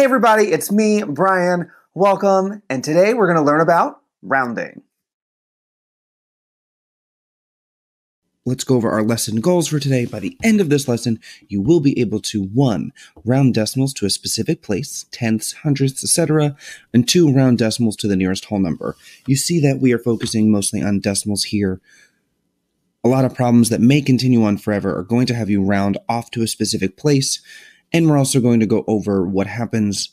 Hey everybody, it's me, Brian. Welcome, and today we're going to learn about rounding. Let's go over our lesson goals for today. By the end of this lesson, you will be able to 1. Round decimals to a specific place, tenths, hundredths, etc., and 2. Round decimals to the nearest whole number. You see that we are focusing mostly on decimals here. A lot of problems that may continue on forever are going to have you round off to a specific place, and we're also going to go over what happens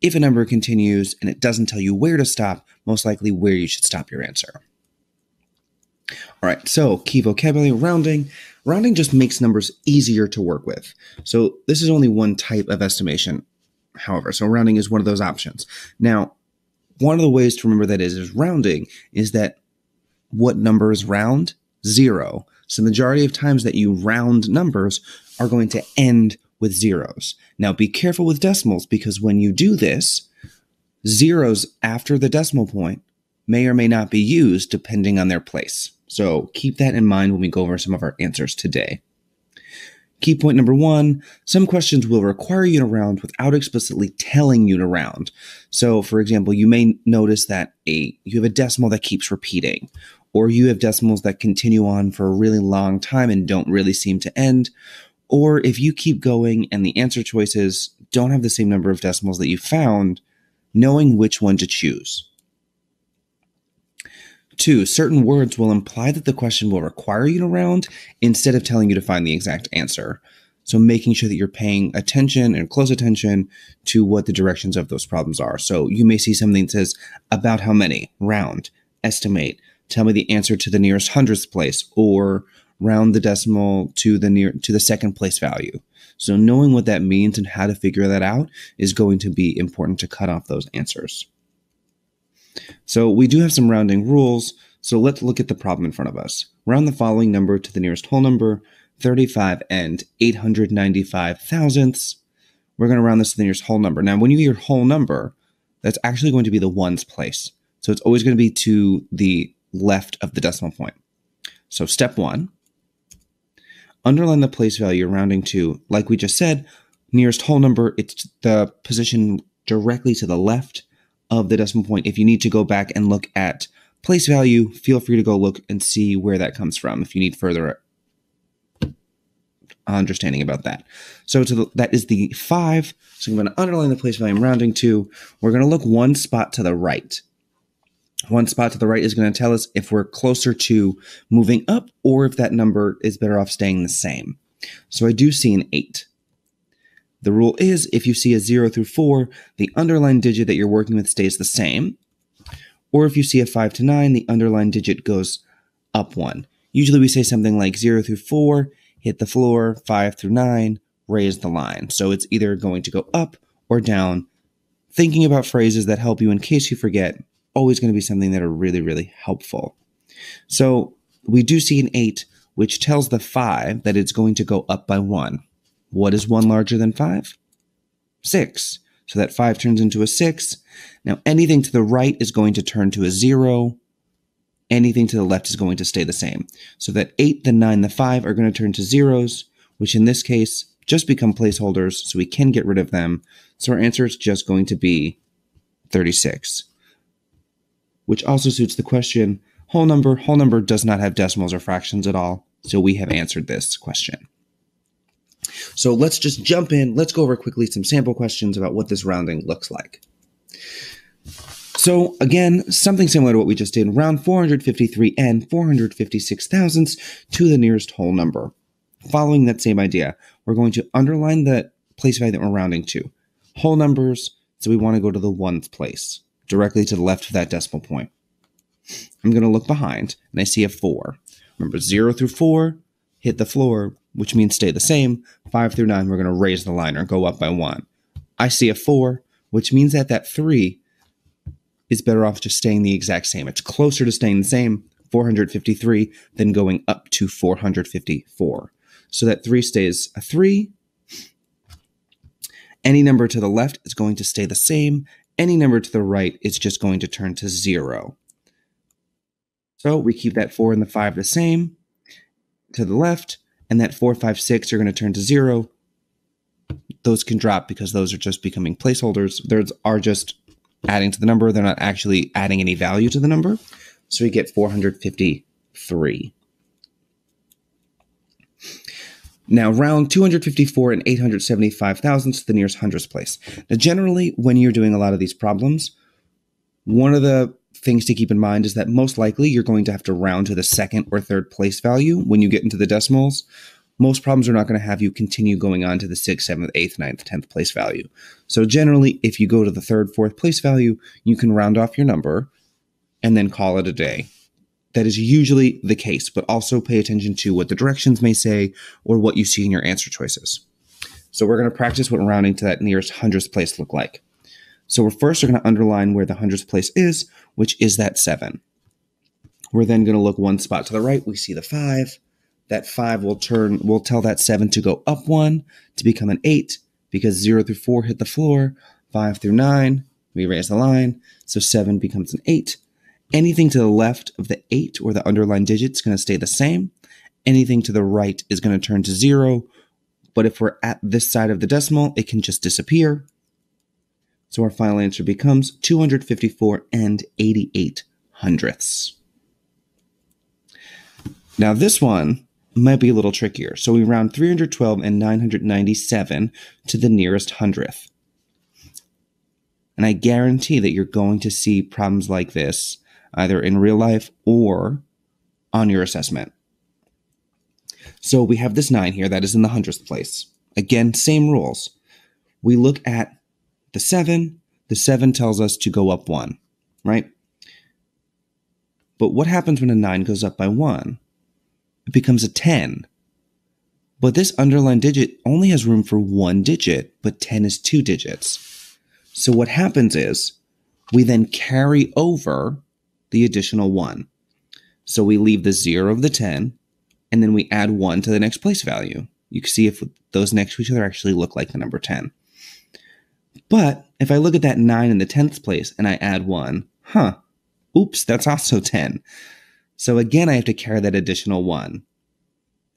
if a number continues and it doesn't tell you where to stop, most likely where you should stop your answer. All right, so key vocabulary, rounding. Rounding just makes numbers easier to work with. So this is only one type of estimation, however, so rounding is one of those options. Now, one of the ways to remember that is rounding is that what number is round? 0. So the majority of times that you round numbers are going to end with zeros. Now be careful with decimals, because when you do this, zeros after the decimal point may or may not be used depending on their place. So keep that in mind when we go over some of our answers today. Key point number 1, some questions will require you to round without explicitly telling you to round. So for example, you may notice that you have a decimal that keeps repeating, or you have decimals that continue on for a really long time and don't really seem to end, or if you keep going and the answer choices don't have the same number of decimals that you found, knowing which one to choose. 2, certain words will imply that the question will require you to round instead of telling you to find the exact answer. So making sure that you're paying attention and close attention to what the directions of those problems are. So you may see something that says, about how many, round, estimate, tell me the answer to the nearest hundredth place, or round the decimal to the second place value. So knowing what that means and how to figure that out is going to be important to cut off those answers. So we do have some rounding rules. So let's look at the problem in front of us. Round the following number to the nearest whole number, 35 and 895 thousandths. We're going to round this to the nearest whole number. Now, when you hear whole number, that's actually going to be the ones place. So it's always going to be to the left of the decimal point. So step 1. Underline the place value you're rounding to. Like we just said, nearest whole number, it's the position directly to the left of the decimal point. If you need to go back and look at place value, feel free to go look and see where that comes from if you need further understanding about that. So that is the 5. So I'm going to underline the place value I'm rounding to. We're going to look one spot to the right. One spot to the right is going to tell us if we're closer to moving up or if that number is better off staying the same. So I do see an 8. The rule is if you see a 0 through 4, the underlined digit that you're working with stays the same. Or if you see a 5 to 9, the underlined digit goes up 1. Usually we say something like 0 through 4, hit the floor, 5 through 9, raise the line. So it's either going to go up or down. Thinking about phrases that help you in case you forget, always going to be something that are really, really helpful. So we do see an 8, which tells the 5 that it's going to go up by 1. What is 1 larger than 5? 6. So that 5 turns into a 6. Now anything to the right is going to turn to a 0. Anything to the left is going to stay the same. So that 8, the 9, the 5 are going to turn to zeros, which in this case just become placeholders, so we can get rid of them. So our answer is just going to be 36. Which also suits the question, whole number does not have decimals or fractions at all, so we have answered this question. So let's just jump in, let's go over quickly some sample questions about what this rounding looks like. So again, something similar to what we just did, round 453 and 456 thousandths to the nearest whole number. Following that same idea, we're going to underline the place value that we're rounding to. Whole numbers, so we want to go to the ones place, directly to the left of that decimal point. I'm going to look behind, and I see a 4. Remember, 0 through 4, hit the floor, which means stay the same. 5 through 9, we're going to raise the line or go up by 1. I see a 4, which means that 3 is better off just staying the exact same. It's closer to staying the same, 453, than going up to 454. So that 3 stays a 3. Any number to the left is going to stay the same. Any number to the right, it's just going to turn to 0. So we keep that 4 and the 5 the same to the left, and that 4, 5, 6 are going to turn to 0. those can drop because those are just becoming placeholders. Those are just adding to the number. They're not actually adding any value to the number. So we get 453. Now round 254 and 875 thousandths to the nearest hundredths place. Now generally, when you're doing a lot of these problems, one of the things to keep in mind is that most likely you're going to have to round to the second or third place value when you get into the decimals. Most problems are not going to have you continue going on to the 6th, 7th, 8th, 9th, 10th place value. So generally, if you go to the 3rd, 4th place value, you can round off your number and then call it a day. That is usually the case, but also pay attention to what the directions may say or what you see in your answer choices. So we're going to practice what rounding to that nearest hundredths place look like. So we're first going to underline where the hundredths place is, which is that 7. We're then going to look one spot to the right. We see the 5. That 5 will tell that 7 to go up 1 to become an 8, because 0 through 4 hit the floor, 5 through 9, we raise the line, so 7 becomes an 8. Anything to the left of the 8 or the underlined digit is going to stay the same. Anything to the right is going to turn to 0, but if we're at this side of the decimal, it can just disappear. So our final answer becomes 254 and 88 hundredths. Now this one might be a little trickier. So we round 312 and 997 to the nearest hundredth. And I guarantee that you're going to see problems like this either in real life or on your assessment. So we have this 9 here that is in the hundredth place. Again, same rules. We look at the 7. The 7 tells us to go up 1, right? But what happens when a 9 goes up by 1? It becomes a 10. But this underlined digit only has room for one digit, but 10 is two digits. So what happens is we then carry over the additional 1. So we leave the 0 of the 10, and then we add 1 to the next place value. You can see if those next to each other actually look like the number 10. But if I look at that 9 in the 10th place and I add 1, oops, that's also 10. So again, I have to carry that additional 1.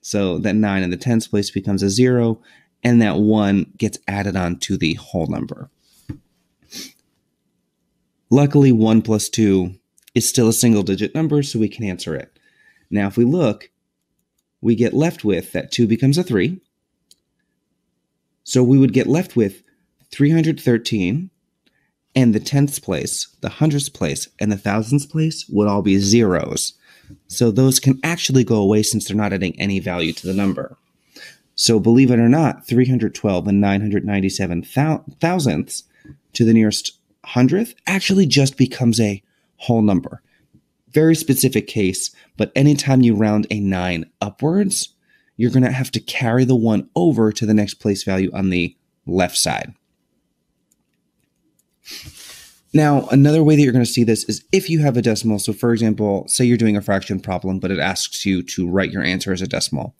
So that 9 in the 10th place becomes a 0, and that 1 gets added on to the whole number. Luckily, 1 plus 2 is still a single-digit number, so we can answer it. Now, if we look, we get left with that 2 becomes a 3. So we would get left with 313, and the 10th place, the 100th place, and the 1000th place would all be zeros. So those can actually go away since they're not adding any value to the number. So believe it or not, 312 and 997 thousandths to the nearest hundredth actually just becomes a whole number. Very specific case, but anytime you round a 9 upwards, you're going to have to carry the 1 over to the next place value on the left side. Now, another way that you're going to see this is if you have a decimal. So for example, say you're doing a fraction problem, but it asks you to write your answer as a decimal.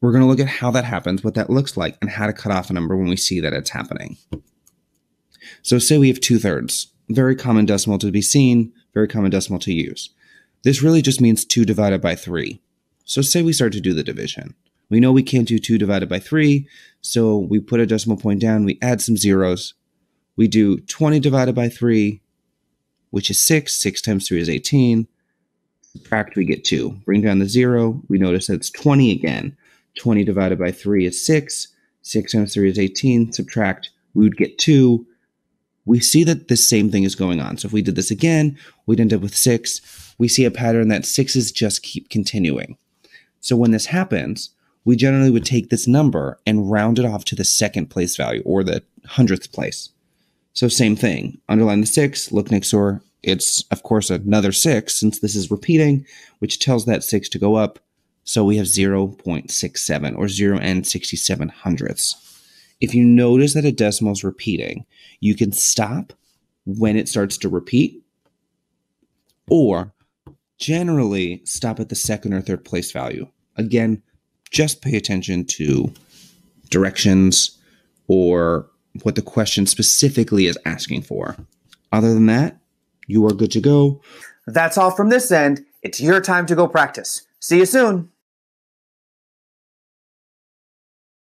We're going to look at how that happens, what that looks like, and how to cut off a number when we see that it's happening. So say we have 2/3, very common decimal to be seen, very common decimal to use. This really just means 2 divided by 3. So say we start to do the division. We know we can't do 2 divided by 3, so we put a decimal point down, we add some zeros. We do 20 divided by 3, which is 6. 6 times 3 is 18. Subtract, we get 2. Bring down the 0. We notice that it's 20 again. 20 divided by 3 is 6. 6 times 3 is 18. Subtract, we would get 2. We see that the same thing is going on. So if we did this again, we'd end up with 6. We see a pattern that 6s just keep continuing. So when this happens, we generally would take this number and round it off to the second place value or the hundredth place. So same thing, underline the 6, look next door, it's of course another 6 since this is repeating, which tells that 6 to go up, so we have 0.67 or 0.67 hundredths. If you notice that a decimal is repeating, you can stop when it starts to repeat, or generally stop at the second or third place value. Again, just pay attention to directions or what the question specifically is asking for. Other than that, you are good to go. That's all from this end. It's your time to go practice. See you soon.